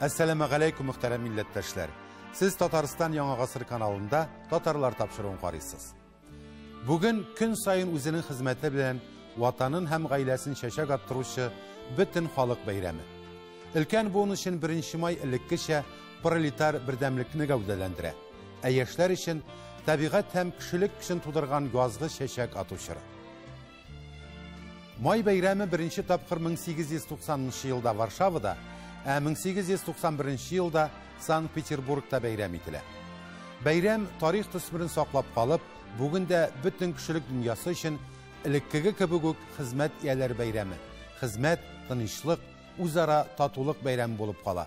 Assalamu alaikum muhterem millettaşlar. Siz Tataristan Yangi Asır kanalında Tatarlar tapşırığını qarayısınız. Bugün kün sayın özünün hizmeti bilen vatanın hem gailesinin şaşa kaptırışı bütün halk bayrami. Ilken bunun için 1 may illikkicha proletar birdamlikni gavdalandira. Ayashlar için tabiat hem kishilik kishin tudirgan yozgi shashak atuvshiri. May bayrami 1 tapqir 1890 yılda Varshavada, 1891 yılda Sankt-Peterburg'da bayram ettiler. Bayram tarih tasmirini saqlab qalıp, bugün de bütün kişilik dünyası için ilikkigi kibuguk hizmet iyalar bayrami. Hizmet, tinchlik, uzara tatuluk bayrami bo'lib qala.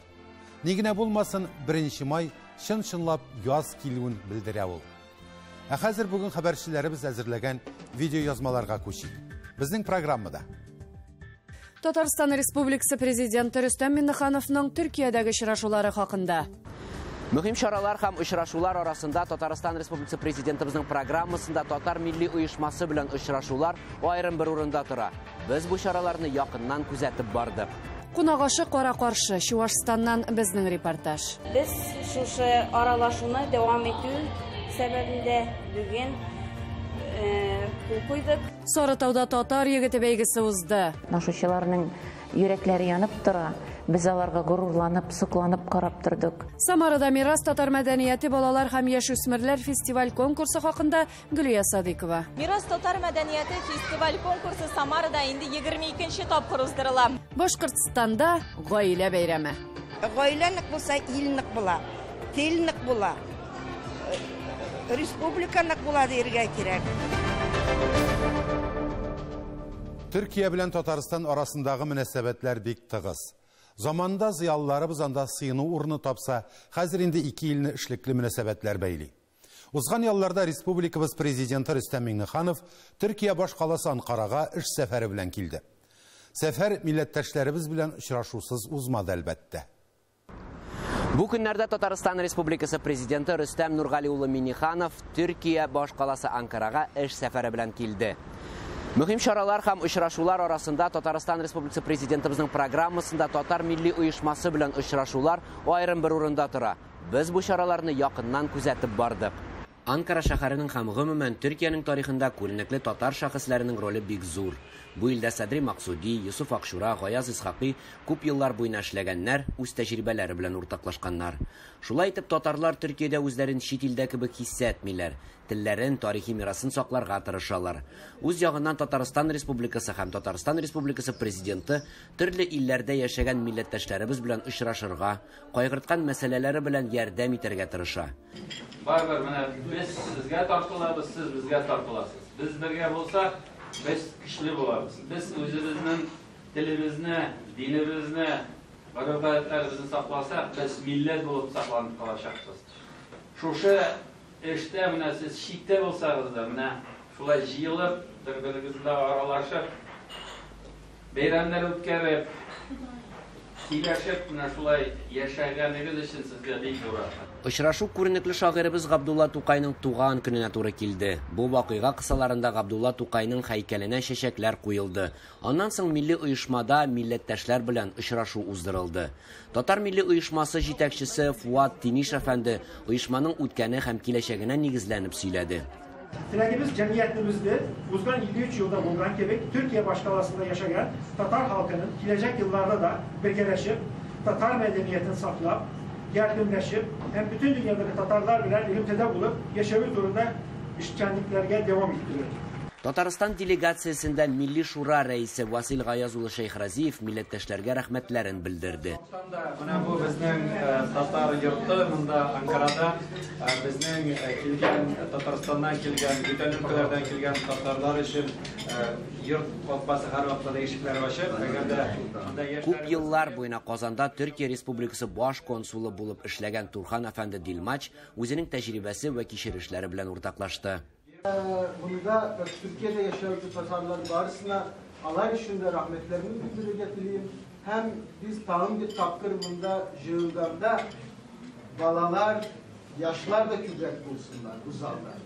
Negina bo'lmasin 1 may şın-şınlab yoz keluvin bildira ol. Hazır bugün haberçilerimiz hazırlagan video yazmalarga ko'shing. Bizning programmada Татарстан Республикасы президенті Рустам Миннихановның Түркиядегі ұшырашулары хақында. Мөхим шаралар һәм ұшырашулар арасында Татарстан Республикасы президентіміздің программасында Татар Милли ұйышмасы білен ұшырашулар айрым бір орында тұра. Біз бұл шараларны яқыннан күзәтіп бардық. Құнағашы қара-қаршы Шуашстаннан біздің репортаж. Біз шушы аралашуны дәуам ету сәбәбінде бүгін Сарытауда татар егіті бәйгісі узды. Нашушыларның юрекләре янып тұра, біз аларға ғурурланып, сұқланып қарап тұрдық. Самарада Мирас Татар Мәдәнійәті балалар һәм яш үсмірлер фестиваль конкурсы хақында Гүлия Садикова. Мирас Татар Мәдәнійәті фестиваль конкурсы Самарада инде 22-ші тапқыр уздырыла. Башқұртстанда ғаилә бәйрәме. Ғаилә нық болса, ил нық бола, тел нық бола. Республиканық болады ерге керек. Түркия білен Татарстан арасындағы мүнәсәбәтлер бек тығыз. Заманда зиялыларыбыз анда сыйыны урны тапса, қазір инде 2 елні ішліклі мүнәсәбәтлер бәйлі. Узған ялларда республикабыз президенті Рустам Минниханов Түркия баш қаласы Анқараға іш сәфәрі білен келді. Сәфәр милләттәшләребез білен ұшырашусыз узмады әлбәтті. Bu günlerde Tataristan Respublikası Prezidenti Rüstem Nurgaliulu Minixanov Türkiye başkalası Ankara'ya iş seferi bilen kildi. Mühim şaralar ham ışraşular arasında Tataristan Respublikası Prezidentimizin programmasında Tatar Milli Uyuşması bilen ışraşular ayrım bir orunda tıra. Biz bu şaralarını yakından kuzetip bardık. Ankara şaharının ham gümümen Türkiye'nin tarihinde kullanıklı Tatar şahıslarının rolü big zor. Bu ildə Sadri Maqsudi, Yusuf Akşura, Rail Исқақов көп yıllar boyunca işləgənlər öz təcrübələri bilən ortaqlaşqanlar. Şulay etib Tatarlar Türkiyədə özlərin şit ildə kimi hissə etmirlər. Tillərin, tarixi mirasını saqlarğa tırışalar. Öz yağından Tataristan Respublikası həm Tataristan Respublikası prezidenti türlü illərdə yaşayan millətdaşlarımız bilən işraşırğa, qayğırtqan məsələləri bilən yardım etərgə tırışa. Barbar, mənə biz sizə tartılarız, siz bizə tartılarsınız. Biz birgə bolsaq biz kişili bularız. Biz özümüzün dilimizni, dinimizni, qadriyatlarimizni saqlasak, biz millet olup saqlanıp qalacaqız. Şuşa eşte mine siz şikte olsanız da mine şulay yığılıp bir-birimizle aralaşıp beyramlar ötkərib Тиләшеп менә шулай яшәгәнегез өчен сезгә бик рәхмәт. Очрашу күренекле шагыйрыбыз Қабдулла Туғайның туган көненә туры килде. Бу вакыйга кысаларында Қабдулла Туғайның һәйкәленә шәшәкләр куелды. Аннан соң милли уйышмада милләттәшләр белән очрашу уздырылды. Татар милли уйышмасы җитәкчесе Фуат Тиниш әфәнде уйышманың үткәне һәм киләчәгенә нигезләнеп сөйләде. Tilagimiz cemiyetimizde uzun 53 yılda bulunan kebek Türkiye başkalasında yaşayan Tatar halkının gelecek yıllarda da birleşip Tatar medeniyetini saklap, yardımlaşıp hem bütün dünyadaki Tatarlar bilen ilimtede bulup yaşadığı durumda işkenliklerine devam ettiriyor. Tataristan delegatsiyasında Milli Şura reisi Севасил ғаязулы Шейхразиев milletvekillerine rahmetlerini bildirdi. Bu bizning Tatar yurti, bunda Ankara'da bizning kelgan Tataristandan kelgan, butun ülkelerden kelgan Tatarlar için yurt qopbasi har vaqtda eshiklari ochib, ko'p yillar bo'yina Qozonda Türkiye Respublikası bosh konsuli bo'lib ishlagan Turhan Afэнди Дилмач o'zining tajribasi va kishirişlari bilan o'rtoqlashdi. Bunda Türkiye'de yaşayan Tatarlar barısına alay işinde rahmetlerini bildire getireyim. Hem biz tarım bir tapkır bunda jığılganda balalar, yaşlar da kübrek bulsunlar, uzanlar.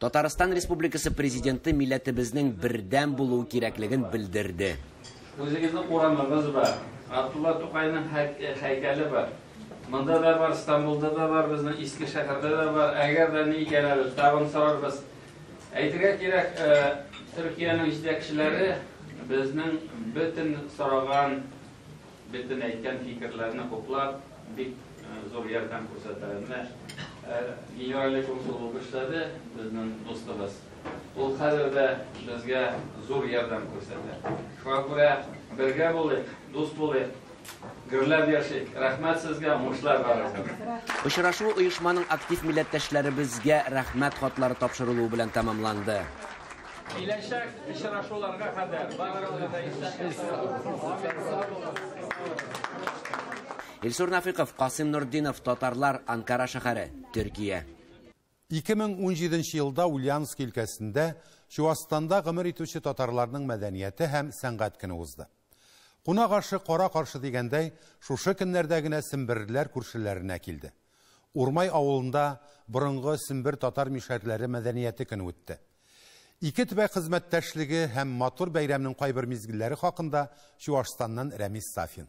Tataristan Respublikası Prezidenti milletimizin birden buluğu gerekliğini bildirdi. Özünüzün oranlarınız var. Abdullah Tuğay'ın heykeli var. Мында да бар, Стамбулда да бар, біздің ескі шаһарда да бар. Әгер де не екенін табын сұрарбыз. Әйтіге керек, Түркияның жетекшілері біздің бүтін сұраған, бүтін айтқан пікірлерін қоплап, бек зор ярдан көрсетілеріне генеральный консулы күштеді біздің достығыз. Ол қазірде бізге зор ярдан көрсетілер. Шуға көре бірге болайық, дос болайық. Ұшырашу ұйышманың актив милләттәшләре бізге рәхмәт хатлары тапшырылуы белән тамамланды. Илсур Нафиков, Касым Нурдинов, Татарлар, Анкара шәһәре, Төркия. 2017 елда Ульяновск өлкәсендә Чуашстанда гомер итүче татарларның мәдәнияте һәм сәнгать көне узды. Қуна қаршы, қара қаршы дегендей, шушы күнлердегіне сімбірлер көршілеріне келді. Урмай ауылында бұрынғы сімбір татар мишәрлері мәдәнияті күні өтті. Ике түбәй қызметтәшлігі һәм матур бәйрәмнің қайбір мезгілләре хақында Чуашстаннан Рәмис Сафин.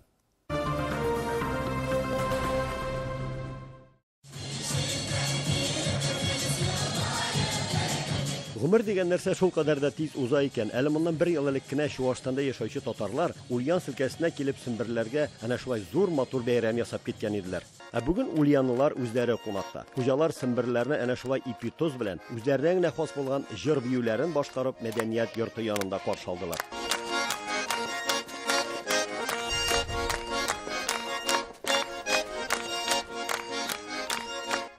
Ғұмыр деген нәрсе шол қадар да тез ұза екен. Әлі мұндан бір ел әліккіне Чуашстанда ешайшы татарлар Ульяновск өлкәсіне келіп сімбірлерге әне шулай зор матур бәйрәм ясап кеткен еділер. Ә бүгін ульянылар өздері қонақта. Құжалар сімбірлеріне әне шулай ипитоз білен, өздеріне хас болған жыр биюлерін башқарып мәдениет йорты янында қарсы алдылар.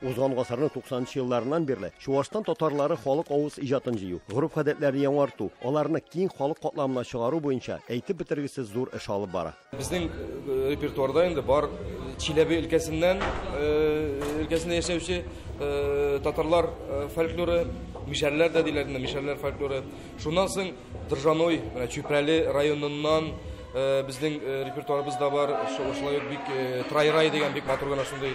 Узган ғасырның 90-нчы елларынан берле Чуашстан татарлары халык авыз иҗатын җыю, ғүрп-гадәтләрне яңарту, аларны киң халык катламына чыгару буенча әйтеп бетергесез зур эш алып бара. Безнең репертуарда инде бар Чиләбе өлкәсендә яшәүче татарлар фольклоры, мишәрләр дә диләр, мишәрләр фольклоры. Шуннан соң Дыржаной, менә Чүпрәле районыннан біздің репертуарымызда бар, шолай бик трайрай деген бик матур гына шундай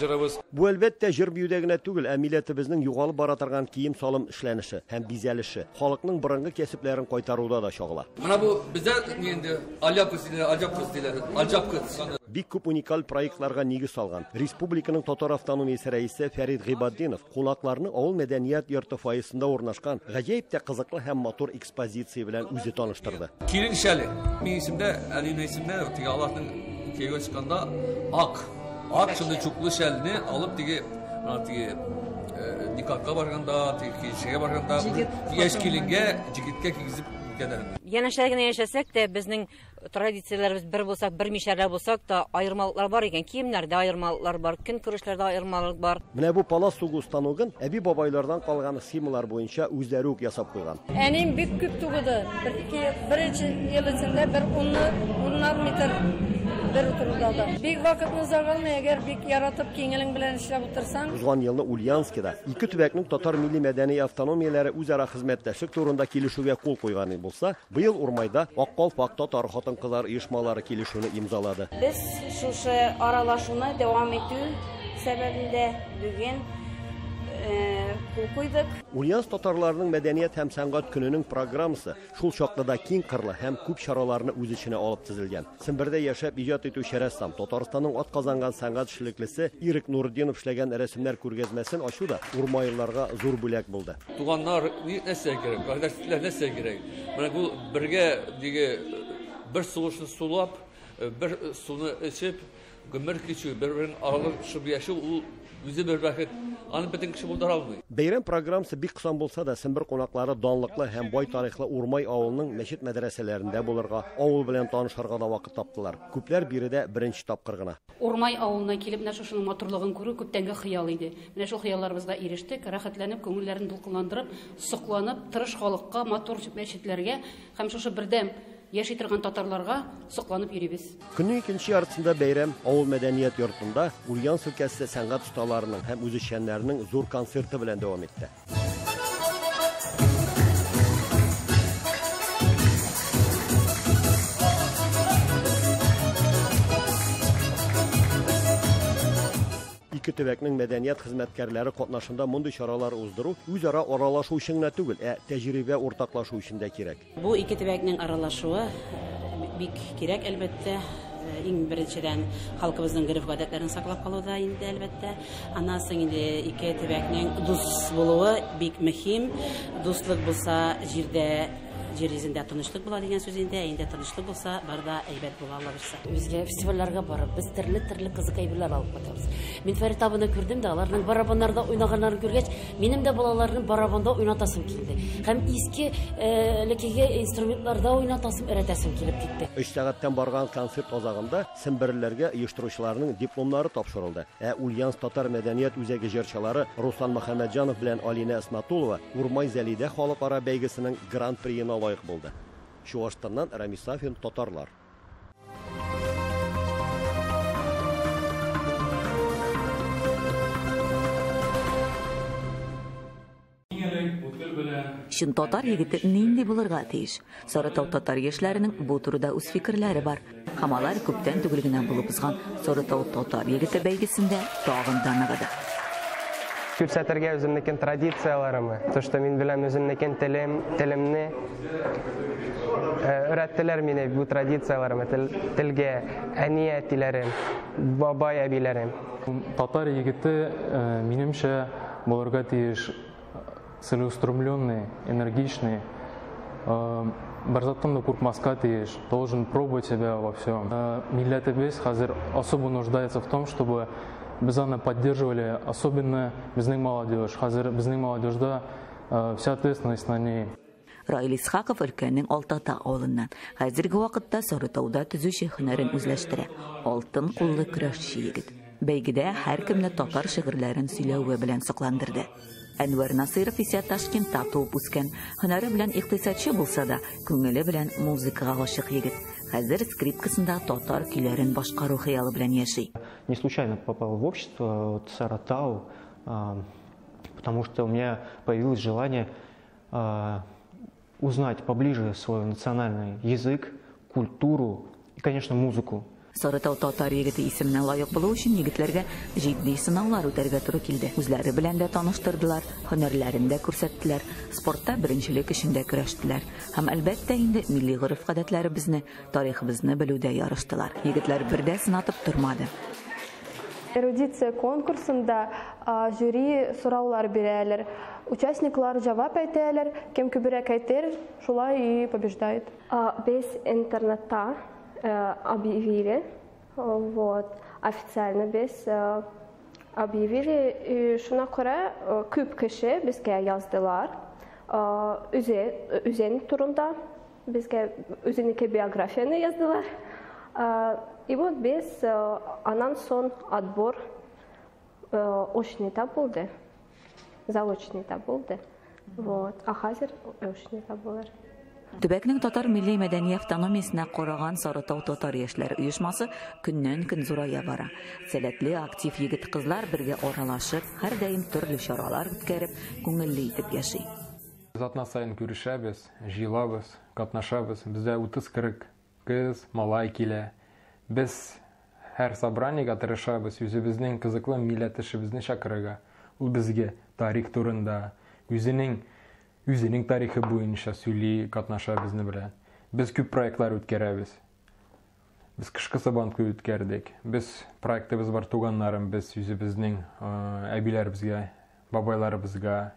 жырыбыз. Бу әлбәттә жыр биюдә генә түгел, ә милләтебезнең югалып бара торган кием салым эшләнеше һәм бизәлеше, халыкның борынгы кәсипләрен кайтаруда да чагыла. Менә бу бездә инде аляп бик күп уникаль проектларга нигез салган. Республиканың татар автономиясе рәисе Фәрид Гыйбаддинов кунакларны авыл мәдәният йорты файсында урнашкан гаҗәеп тә кызыклы һәм матур экспозиция белән үзе таныштырды. Кирин Шәли, мин исемдә, Әлинә исемдә, тиге Аллаһның кегә чыкканда ак чылы чуклы шәлне алып тиге никакка барганда, тиге кешегә барганда, яшь киленгә, жигиткә кигезеп Янәшә генә яшәсәк тә, безнең традицияләребез бер булсак, бер мишәрләр булсак та, аермалыклар бар икән. Киемнәрдә аермалыклар бар, көнкүрешләрдә аермалык бар. Менә бу палас сугу станогын әби бабайлардан калган схемалар буенча үзләре үк ясап куйган. Әнем бик күп тугыды. 1-нче ел эчендә 10 метр бер турылды. Бик вакытны заргалмый, әгәр бик яратып кеңелең белән эшләп утырсаң. Узган елны Ульянскида ике төбәкнең татар милли мәдәни автономияләре үзара хезмәттәшлек турында килешүгә кул куйган булса, быел Урмайда Аккалпак татар хатын-кызлар оешмалары килешүне имзалады. Без шушы аралашуны дәвам итү сәбәбендә бүген кул куйдык. Ульяновск татарларының мәдәният һәм сәнгать көненең программасы шул чакта да киң кырлы һәм күп чараларны үз эченә алып тезелгән. Симбирдә яшәп иҗат итүче рәссам, Татарстанның атказанган сәнгать эшлеклесе Ирік Нұрудинов эшләгән рәсемнәр күргәзмәсен ашу да урмайларга зур бүләк булды. Туганнар нәрсә кирәк, кардәшләр нәрсә кирәк. Менә бу бергә диге бер сулышны сулап, бер суны эчеп, гөмер кичү, бер-берен аралып шып яшәү ул үзе бер вакыт Бәйрәм программасы бик кысан булса да, симбир кунаклары данлыклы һәм бай тарихлы Урмай авылының мәчет мәдрәсәләрендә булырга, авыл белән танышырга да вакыт таптылар. Күпләр биредә беренче тапкыр гына. Урмай авылына килеп менә шушының матурлыгын күрү күптәнге хыял иде. Менә шул хыялларыбызга ирештек, рәхәтләнеп, күңелләрен дулкынландырып, сокланып, тырыш халыкка, матур мәчетләргә һәм шушы бердәм яши торган татарларга сокланып йөрибез. Көннең икенче яртысында бәйрәм авыл мәдәният йортында Ульяновск өлкәсе сәнгать осталарының һәм үзешчәннәрнең зур концерты белән дәвам итте. Ике төбәкнең мәдәният хезмәткәрләре катнашында мондый чаралар уздыру үзара аралашу өчен генә түгел, ә тәҗрибә уртаклашу өчен дә кирәк. Бу ике төбәкнең аралашуы бик кирәк әлбәттә. İng birinçiden halkımızın grif adetlerini saklap kalıda indi elbette. Anasın indi iki tebekinin duz buluğu büyük mühim. Duzluk bulsa jirde Жеризінде тыныштық бұла деген сөзінде, әйінде тыныштық болса, барда әйбәт бола алабырса. Өзге фестивальларға барып, біз түрлі-түрлі қызық әйбірлер алып батамыз. Мен Фәрит абыны көрдім де, алардың барабандарда ойнағанларын көргеч, менім де балалардың барабанда ойнатасым келді. Хәм еске лекеге инструментларда ойнатасым, әретәсім келіп кетті. 3 сағаттан барған концерт озағында сімбірлерге ұйыштырушыларының дипломлары тапшырылды. Ульянс Татар Мәдәнійәт үзәге жершалары Руслан Махамеджанов белән Алина Исматулова Урмай Зәлидә халықара бәйгесінің гран-приіне лайық болды. Чувашстаннан Рамисафин, Татарлар. Шын татар егіті нендей болырға тейіш? Саратау татар ешлерінің бұл тұрыда өз фикірлері бар. Хамалар көптен түгілгінен болып ұзған Саратау татар егіті бәйгісінде тағын данығады. Күрсәтірге өзімнекен традицияларымы, тұшты мен білем өзімнекен тілімні үрәттілер мені бұл традицияларымы, тілге әне әттілерім, бабай әбилерім. Татар егіті менімше болырға тиіш целеустремленный, энергичный, барзаттан да курпмаска тиіш, должен пробовать себя во всем. Милләті бес қазір особо нуждается в том, чтобы біз аны поддерживали, особенно біздің молодежь. Қазір біздің молодежда вся ответственность на ней. Раил Исқақов өлкәнің Алтата ауылынан. Қазіргі уақытта Сарытауда түзу шехінәрін үзләштірі. Алтын қолы күрәшші егіт. Бәйгіде әркімні татар шығырларын сөйлеуі білән сұқландырды. Әнвар Насыров есе Ташкентта туып өскен. Хінәрі білән иқтисатшы болса да, көңілі білән музыкаға ғашық егіт. Қазір скрипкасында татар күйлерін башқару қиялы білән яши. Не случайно попал в общество Саратау, потому что у меня появилось желание узнать поближе свой национальный язык, культуру и, конечно, музыку. Саратау татар егіті есіміне лайық болу үшін егітлерге жиддей сынаулар өтерге тұры келді. Өзләрі білән де таныштырдылар, хөнерләрінде көрсәттілер, спортта біріншілік ішінде күрәштілер. Хәм әлбәтті енді милли ғырып қадатлары бізні, тарихыбызны білуде ярыштылар. Егітлер бірде сынатып тұрмады. Эрудиция конкурсында жюри сұраулар берәлер. Участниклар жавап әйтәлер, кем көбірек әйтер, шулай и побеждает. Без интернетта объявили, вот, официально без объявили, и шуна кора күп кеше бізге яздылар, үзен турында бізге үзенеке биографияны яздылар, и вот без анан сон отбор очный этап болды, заочный этап болды, вот, а хазір очный этап болар. Төбәкнең татар милли мәдәни автономиясына кораган Саратау татар яшьләр ұйышмасы күннән-көн зурая бара. Сәләтле, актив егет-кызлар бергә аралашып, һәр даим төрле чаралар үткәреп, күңелле итеп яши. Без атна сайын күрешәбез, җыелабыз, катнашабыз. Бездә 30-40 кыз, малай килә. Без һәр собраниегә тырышабыз, үзебезнең кызыклы милләт эшебезне чакырырга. Ул безгә тарих турында, Үзенең тарихы буенча сөйли, катнаша безне белән. Без күп проектлар үткәрәбез. Без кышкы сабантуй үткәрдек. Без проектыбыз бар туганнарым, без үзебезнең әбиләребезгә, бабайларыбызга,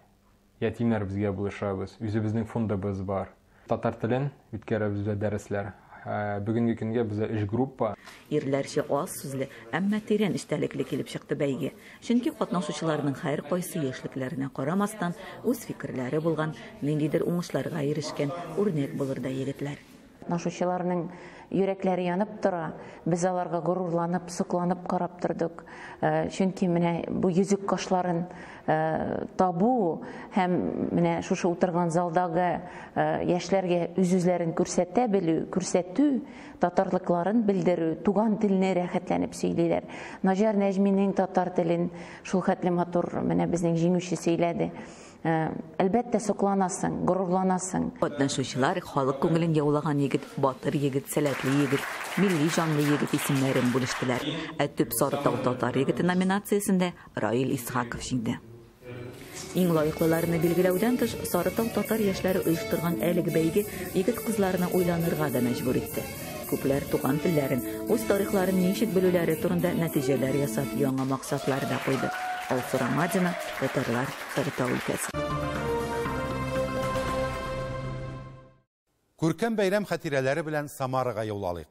ятимнәребезгә булышабыз. Үзебезнең фондыбыз бар. Татар телен үткәрәбез дәресләр. Бүгенге көнгә безгә эш группа. Ирләрче аз сүзле, әмма тирән эштәлекле килеп чыкты бәйге. Чөнки катнашучыларның һәр кайсы яшьлекләренә карамастан үз фикерләре булган, ниндидер уңышларга ирешкән үрнәк булыр да егетләр. Катнашучыларның йөрәкләре янып тора. Без аларга горурланып, сокланып карап тордык. Чөнки менә бу йөзек кашларын табу һәм менә шушы утырган залдагы яшьләргә үз-үзләрен күрсәтә белү, күрсәтү, татарлыкларын белдерү, туган телне рәхәтләнеп сөйлиләр. Наҗар Нәҗминең татар телен шул хәтле матур менә безнең җиңүче сөйләде. Әлбәттә сокланасың, горурланасың. Катнашучылар халык күңелен яулаган егет, батыр егет, сәләтле егет, милли җанлы егет исемнәрен бүлештеләр. Әтүп Сарытау татар егете номинациясендә Раил Исхаков җиңде. Иң лайыклыларны билгеләүдән тыш, Сарытау татар яшьләре оештырган әлеге бәйге егет-кызларны уйланырга да мәҗбүр итте. күпләр туған телләрен, үз тарихларын ничек белүләре турында нәтиҗәләр ясап, яңа максатлар да куйды. Алсурамадина, татарлар, Сарытау өлкәсе. Күркәм бәйрәм хатирәләре белән Самарага юл алыйк.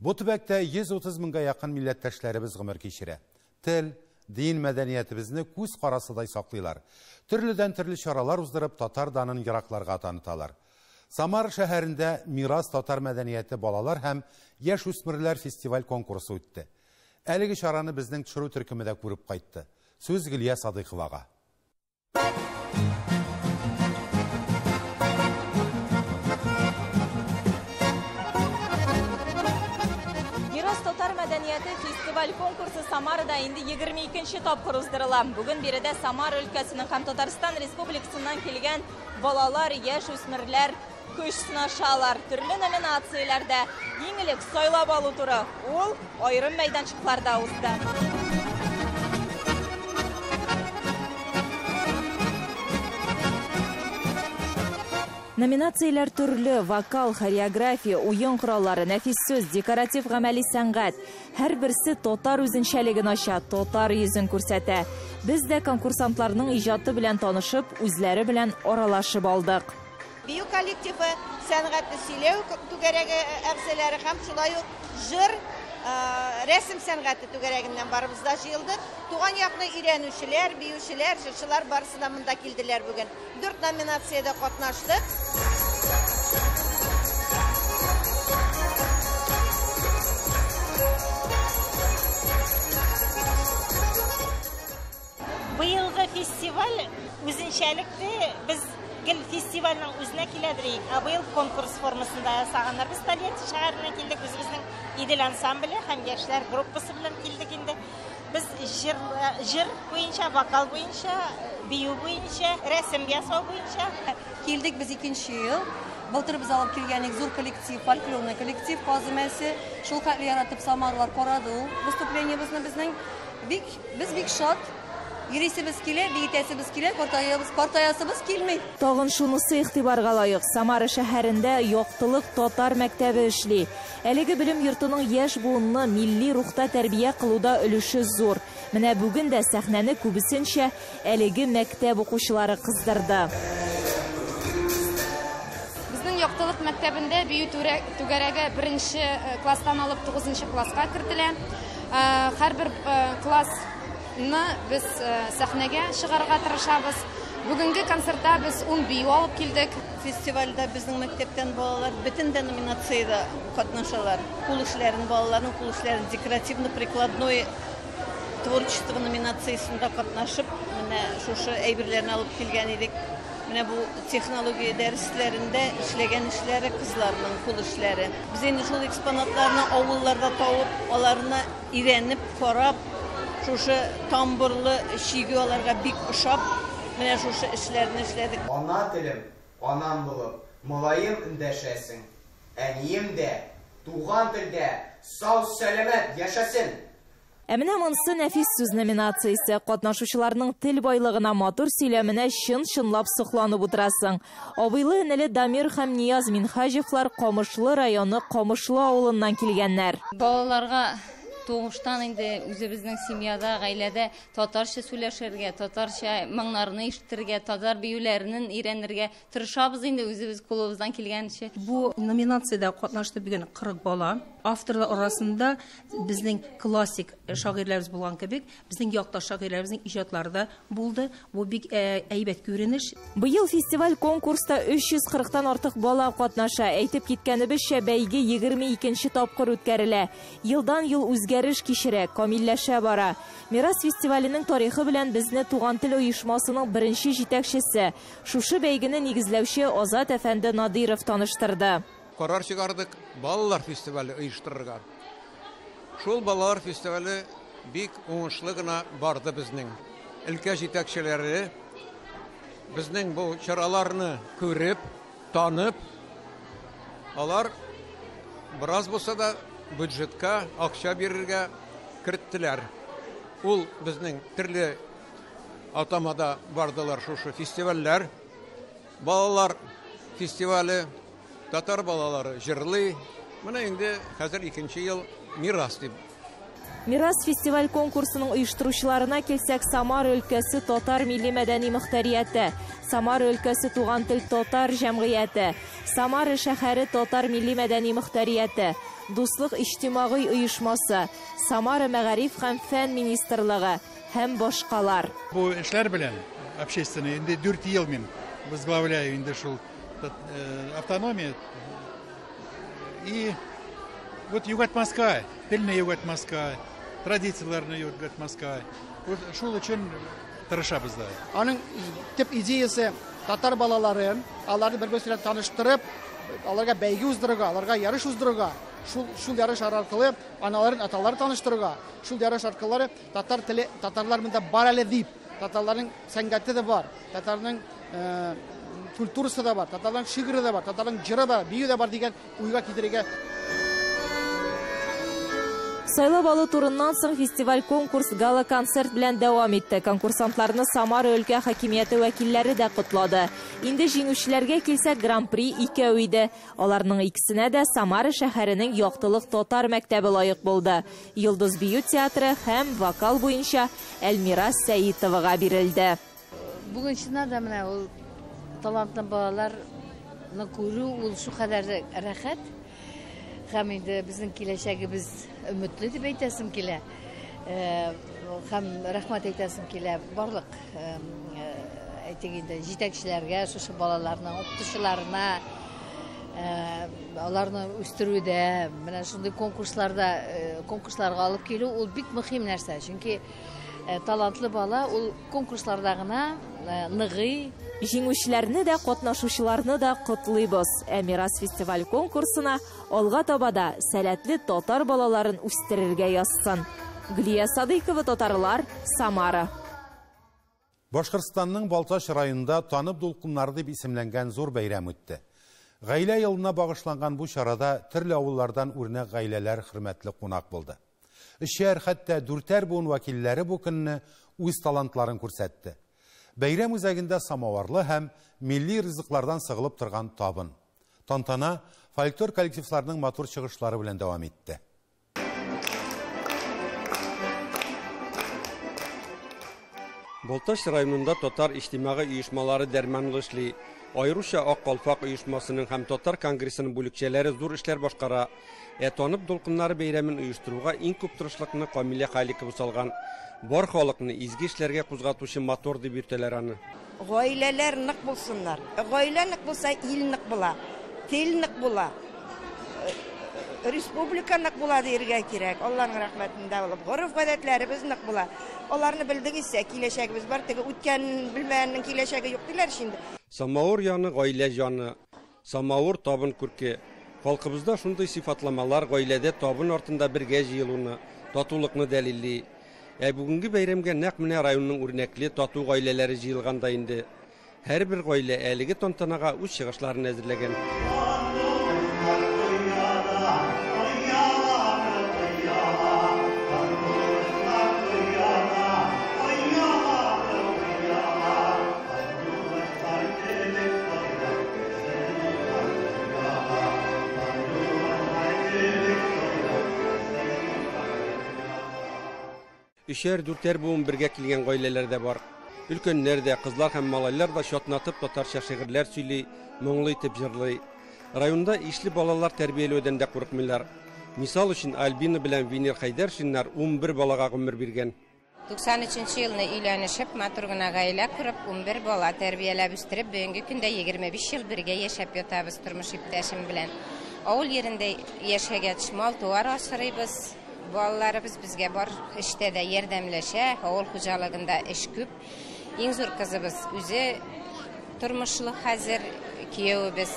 Бу төбәктә 130 меңгә якын милләттәшләребез гомер кичерә. Тел, дин мәдәниятебезне күз карасыдай саклыйлар. Төрледән төрле чаралар уздырып, татар данын яракларга таныталар. Самар шәһәрендә Мирас Татар Мәдәнійәті балалар һәм яш үсмерләр фестиваль конкурсы үтте. Әлеге шараны безнең төшерү төркеме дә күреп кайтты. Сүз Гөлия Садыйковага. Мирас Татар Мәдәнійәті фестиваль конкурсы Самарда инде 22-нче тапкыр уздырыла. Бүген биредә Самар өлкәсенең һәм Татарстан Республикасыннан килгән балалар, яш үсмерләр көш сынашалар, төрле номинацияләрдә еңелек сайлап алу туры ул айрым мәйданчыкларда узды. Номинацияләр төрле: вокал, хореография, уен кораллары, нәфис сүз, декоратив гамәли сәнгать. Һәр берсе татар үзенчәлеген аша, татар йөзен күрсәтә. Без дә конкурсантларның иҗаты белән танышып, үзләре белән аралашып алдык. Бию коллективы сәнгатьне сөйләү түгәрәге әгъзалары һәм шулай ук җыр, рәсем сәнгате түгәрәгеннән барыбыз да җыелдык. Туган якны өйрәнүчеләр, биючеләр, җырчылар барысы да монда килделәр бүген. 4 номинациядә катнаштык. Быелгы фестиваль үзенчәлекле без гел фестивальның үзенә киләдерик. Ә быел конкурс формасында ясаганнар. Без Тольятти шәһәренә килдек. Үзебезнең Идел ансамбле һәм яшьләр группасы белән килдек инде. Без җыр буенча, вокал буенча, бию буенча, рәсем ясау буенча килдек без 2нче ел. Былтыр без алып килгән зур коллектив, фольклорный коллектив казымасы шул хәтле яратып Самарлар карады. Выступлениебезне безнең бик шат. Йөрисебез килә, бигитәсебез килә, картаясыбыз килмәй. Тагын шунысы игътибарга лаек: Самара шәһәрендә яктылык татар мәктәбе эшли. Әлеге белем йортының яшь буынны милли рухта тәрбия кылуда өлеше зур. Менә бүген дә сәхнәне күбесенчә әлеге мәктәп укучылары кыздырды. Безнең яктылык мәктәбендә бию түгәрәге 1нче класстан алып 9нче класска кертелә. Һәрбер класс без сәхнәгә чыгарга тырышабыз. Бүгенге концертта без 10 бию алып килдек. Фестивальдә безнең мәктәптән балалар бөтен номинациядә катнашалар. Кул эшләрен, балаларның кул эшләрен, декоративно-прикладной творчество номинациясендә катнашып, менә шушы әйберләрне алып килгән идек. Менә бу технология дәресләрендә эшләгән эшләре кызларның кул эшләре. Без инде шул экспонатларны авылларда табып, аларны өйрәнеп, карап, шушы тамбурлы шиге аларга бик ошап, менә шушы эшләрне эшләдек. Ана телем, анам булып, малаем эндәшәсен, әнием дә туган телдә сау-сәламәт яшәсен. Ә менә монсы нәфис сүз номинациясе. Катнашучыларның тел байлыгына, матур сөйләменә чын-чынлап сокланып утырасың. Абыйлы энеле Дамир һәм Нияз Минхаҗевлар Камышлы районы Камышлы авылыннан килгәннәр. Балаларга Тоғыштан инде үзебезнең семьяда, гаиләдә татарча сөйләшергә, татарча моңнарны ишетергә, татар биюләрен өйрәнергә тырышабыз инде үзебез кулыбыздан килгәнчә. Бу номинациядә катнашты бүген 40 бала. Авторлар арасында безнең классик шагыйрьләребез булган кебек, безнең якташ шагыйрьләребезнең иҗатлары да булды. Бу бик әйбәт күренеш. Быел фестиваль конкурста 340-тан артык бала катнаша. Әйтеп киткәнебезчә, бәйге 22-нче тапкыр үткәрелә. Елдан-ел үзгәреш кичерә, камилләшә бара. Мирас фестиваленең тарихы белән безне туган тел ұйышмасының 1нче җитәкчесе, шушы бәйгене нигезләүче Азат әфәнде Надиров таныштырды. Карар чыгардык, балалар фестивале ыйыштырырга. Шул балалар фестивале бик уңышлы гына барды безнең. Өлкә җитәкчеләре безнең бу чараларны күреп, танып, алар бераз булса да бюджетка акча бирергә керттеләр. Ул безнең төрле атамада бардылар шушы фестивальләр. Балалар фестивале, татар балалары җырлый, Мына енді қазір екінші ел Мирас деп. Мирас фестиваль конкурсының ұйыштырушыларына келсек, Самар өлкәсе Татар Милли мәдәни мұхтарияты, Самар өлкәсе туған тіл Татар жәмғияты, Самар шәһәре Татар Милли мәдәни мұхтарияты, Дуслық иҗтимагый ұйышмасы, Самара мәгариф һәм фән министрлығы һәм башқалар. Бу эшләр белән общественный инде 4 ел мен возглавляю инде шул автономия. И вот Югат-Москва, пельне Югат-Москва, традицияларны Югат-Москва. Вот шул өчен тырышабыз да. Аның тип идеясы татар балаларын, аларды бер-бер сөйләп таныштырып, аларга бәйге уздыруга, аларга ярыш уздыруга, шул ярыш аркылы аналарын, аталарын таныштыруга, шул ярыш аркылы татар теле, татарлар монда бар әле дип, татарларның сәнгате дә бар, татарның культурасы да бар, татарларның шигыры да бар, татарларның жыры да, бию да бар дигән уйга китерергә. Сайлап алу турыннан соң фестиваль конкурс гала-концерт белән дәвам итте. Конкурсантларны Самар өлкә хакимияте вәкилләре дә котлады. Инде җиңүчеләргә килсәк, гран-при 2 иде. Аларның икесенә дә Самара шәһәренең яктылык татар мәктәбе лаек булды. Йолдыз бию театры һәм вокал буенча Әлмира Сәитовага бирелде. Бүген чына да менә ул талантлы балаларны күрү ул шу кадәр рәхәт. Һәм инде безнең киләчәгебез үмитле дип әйтәсем килә. Һәм рәхмәт әйтәсем килә барлык әйтегендә җитәкчеләргә, шушы балаларның оттышларына, аларны үстерүдә, менә шундый конкурсларда, конкурсларга алып килү ул бик мөһим нәрсә. Чөнки талантлы бала ул конкурсларда гына ныгый. Җиңүчеләрне дә, катнашучыларны да котлыйбыз. Мирас фестиваль конкурсына алга таба да сәләтле татар балаларын үстерергә язсын. Гүлия Садыкова, Татарлар, Самара. Башкортстанның Балтач районында танып дулкыннар дип исемләнгән зур бәйрәм үтте. Гаилә елына багышланган бу чарада төрле авыллардан үрнәк гаиләләр хөрмәтле кунак булды. Эшчәр хәтта дүртәр буын вәкилләре бу көнне үз талантларын күрсәтте. Бәйрәм үзәгендә самаварлы һәм милли ризыклардан сыгылып торган табын. Тантана фольклор коллективларының матур чыгышлары белән дәвам итте. Балтач районында татар иҗтимагый уйышмалары дәрмәнле эшли. Айрыша Ак Калфак уйышмасының һәм татар конгрессының бүлекчәләре зур эшләр башкара. Танып дулкыннары бәйрәмен уйыштыруга иң күп тырышлыкны Камилә Халикова салган. Бар халыкны изге эшләргә кузгатучы мотор дип йөртәләр аны. Гаиләләр нык булсыннар. Гаилә нык булса, ил нык була, тел нык була, республика нык була диергә кирәк. Алланың рәхмәтендә булып, гореф-гадәтләребез нык була. Аларны белдегезсә, киләчәгебез бар, теге үткән белмәгәннең киләчәге юк диләр инде. Самавыр яны гаилә яны. Самавыр табын күрке. Халкыбызда шундый сифатламалар гаиләдә табын артында бергә җыелуны, татулыкны дәлилли. Бүгінгі бәйрәмгә нәкъ менә районның үрнәкле тату гаиләләре җыелганда инде. Һәрбер гаилә әлеге тантанага үз чыгышларын әзерләгән. Ишәр дүртәр буын бергә килгән гаиләләр дә бар. Өлкәннәр дә, кызлар һәм малайлар да шатнатып татарча шигырьләр сөйли, моңлы итеп җырлый. Районда ишле балалар тәрбияләүдән дә курыкмыйлар. Мисал өчен Альбина белән Венер Хәйдәршиннәр 11 балага гомер биргән. 93 елны өйләнешеп, матур гына гаилә күреп, 11 бала тәрбияләп үстереп, бүгенге көндә 25 ел бергә яшәп ятабыз тормыш иптәшем белән. Авыл ерендә яшәгәч, мал-туар асырыйбыз. Балаларыбыз безгә бар эштә дә ярдәмләшә, авыл хуҗалыгында эш күп. Иң зур кызыбыз үзе тормышлы хәзер, киевебез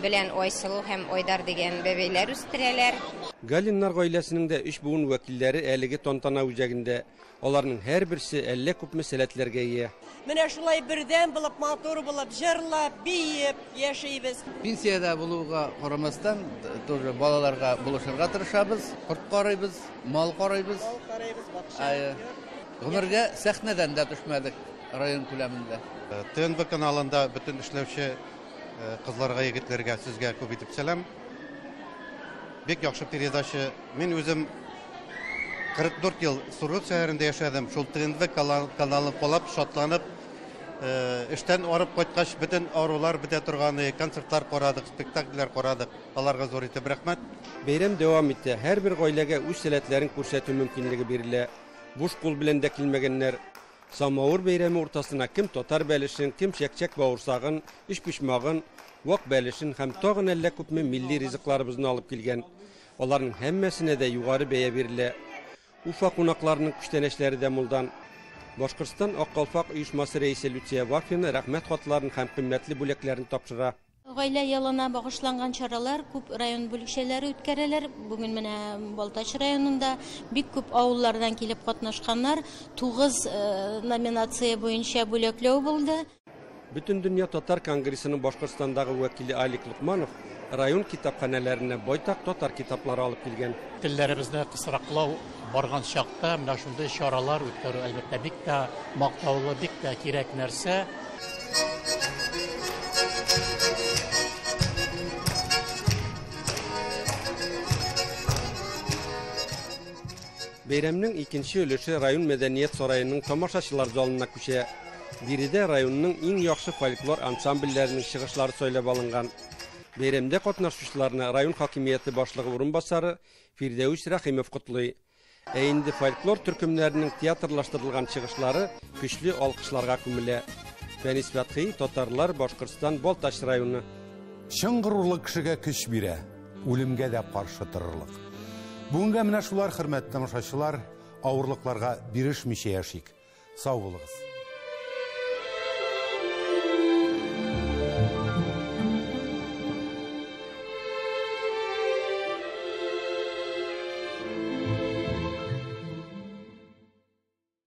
белән Айсылу һәм Айдар дигән бәбәйләр үстерәләр. Галиннар гаиләсенең дә 3 буын вәкилләре әлеге тантана үзәгендә. Аларның һәрберсе әллә күпме сәләтләргә ия. Менә шулай бердән булып, матур булып, җырлап, биеп яшәйбез. Пенсиядә булуга карамастан, тоже балаларга булышырга тырышабыз, курт карыйбыз, мал карыйбыз. Гомергә сәхнәдән дә төшмәдек район күләмендә. ТНВ каналында бөтен эшләүче кызларга, егетләргә сезгә күп итеп сәлам. бек яхшы передача. Мен өзім 44 yıl Surgut şehrinde yaşadım. Şultığında kanalım kolap, şatlanıp, işten varıp koytkaç bütün ağrılar bide turganı, konsertlar koradık, spektakler koradık. Alarga zor eti bırakmat. Beyrem devam etti. Her bir oylaga üç seletlerin kursatı mümkünlüğü birile. Buş kul bilen de kilmegenler. Samavur beyremi ortasına kim totar belişin, kim çekçek bağırsağın, iş pişmağın, vak belişin, hem toğın elle kupme milli rızıklarımızın alıp kilgen. Onların hemmesine de yukarı beye birile. Уфа кунақларының күштенешлері де мұлдан. Башқырстан Аққалфақ ұйышмасы рейсі Лүция Вафина рахмет хатларын һәм қимметлі бүләкләрін тапшыра. Ғаилә ялына бағышланған шаралар көп район бүлекшеләре үткәрәләр. Бүген менә Балтач районында бик көп ауыллардан килеп катнашканнар 9 номинация буенча бүләкләү булды. Бүтән дөнья татар конгрессының Башқырстандагы вәкиле Алик Лукманов район китапханәләренә байтак татар китаплары алып килгән. Телләребезне кысраклау барган шакта менә шундый чаралар үткәрү әлбәттә бик тә мактаулы, бик тә кирәк нәрсә. Бәйрәмнең икенче өлеше район мәдәният сараеның тамашачылар залына күчә. Биредә районның иң яхшы фольклор ансамбльләренең чыгышлары сөйләп алынган. Бәйрәмдә катнашучыларны район хакимияте башлыгы урынбасары Фирдәүс Рәхимов котлый. Ә инде фольклор төркемнәренең театрлаштырылган чыгышлары күчле алкышларга күмелә. Фәнис Фәтхи, Татарлар, Башкортстан, Балтач районы. Чыңгырлы кешегә күч бирә, үлемгә дә каршы торырлык. Бүгенгә менә шулар хөрмәтле тамашачылар, авырлыкларга бирешмичә яшик. Сау булыгыз.